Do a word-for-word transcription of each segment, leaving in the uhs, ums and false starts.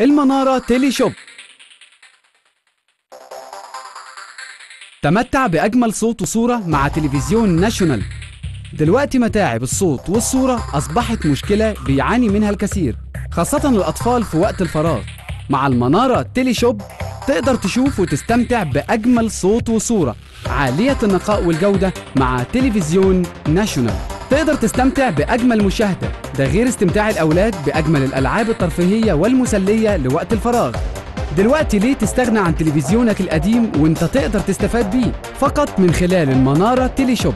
المنارة تيلي شوب. تمتع بأجمل صوت وصورة مع تلفزيون ناشونال. دلوقتي متاعب الصوت والصورة أصبحت مشكلة بيعاني منها الكثير، خاصة الأطفال في وقت الفراغ. مع المنارة تيلي شوب تقدر تشوف وتستمتع بأجمل صوت وصورة عالية النقاء والجودة مع تلفزيون ناشونال. تقدر تستمتع بأجمل مشاهدة، ده غير استمتاع الأولاد بأجمل الألعاب الترفيهية والمسلية لوقت الفراغ. دلوقتي ليه تستغنى عن تلفزيونك القديم وانت تقدر تستفاد بيه فقط من خلال المنارة تيلي شوب.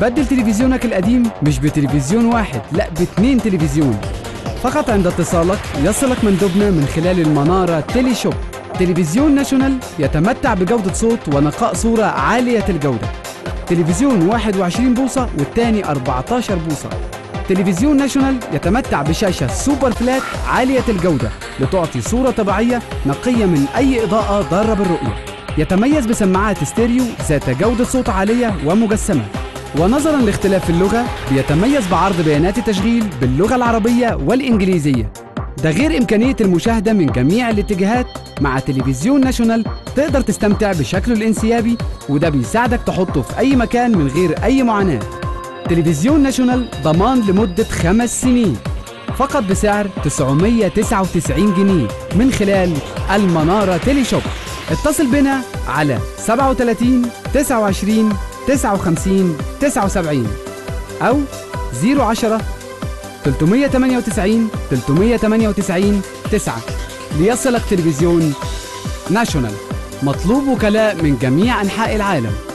بدل تلفزيونك القديم مش بتلفزيون واحد، لا باتنين تلفزيون. فقط عند اتصالك يصلك مندوبنا من خلال المنارة تيلي شوب. تلفزيون ناشونال يتمتع بجودة صوت ونقاء صورة عالية الجودة. تلفزيون واحد وعشرين بوصة والتاني أربعتاشر بوصة. تلفزيون ناشونال يتمتع بشاشة سوبر فلات عالية الجودة لتعطي صورة طبيعية نقية من أي إضاءة ضارة بالرؤية. يتميز بسماعات ستيريو ذات جودة صوت عالية ومجسمة. ونظراً لاختلاف اللغة بيتميز بعرض بيانات التشغيل باللغة العربية والإنجليزية، ده غير إمكانية المشاهدة من جميع الاتجاهات. مع تلفزيون ناشونال تقدر تستمتع بشكله الانسيابي، وده بيساعدك تحطه في أي مكان من غير أي معاناة. تلفزيون ناشونال ضمان لمدة خمس سنين فقط بسعر تسعمية وتسعة وتسعين جنيه من خلال المنارة تيلي شوب. اتصل بنا على سبعة وتلاتين تسعة وعشرين تسعة وخمسين تسعة وسبعين أو صفر عشرة تلتمية تمانية وتسعين تلتمية تمانية وتسعين تسعة ليصلك تلفزيون ناشونال، مطلوب وكلاء من جميع أنحاء العالم.